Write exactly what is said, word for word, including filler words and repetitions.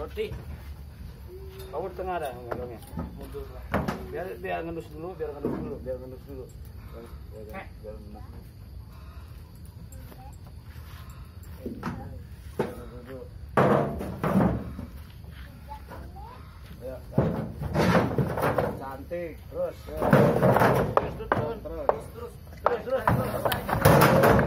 Roti. Power tengah ada galungnya. Biar biar ngendus dulu, biar ngendus dulu, biar ngendus dulu. Biar biar menang. Ya, cantik terus. Terus terus terus terus terus.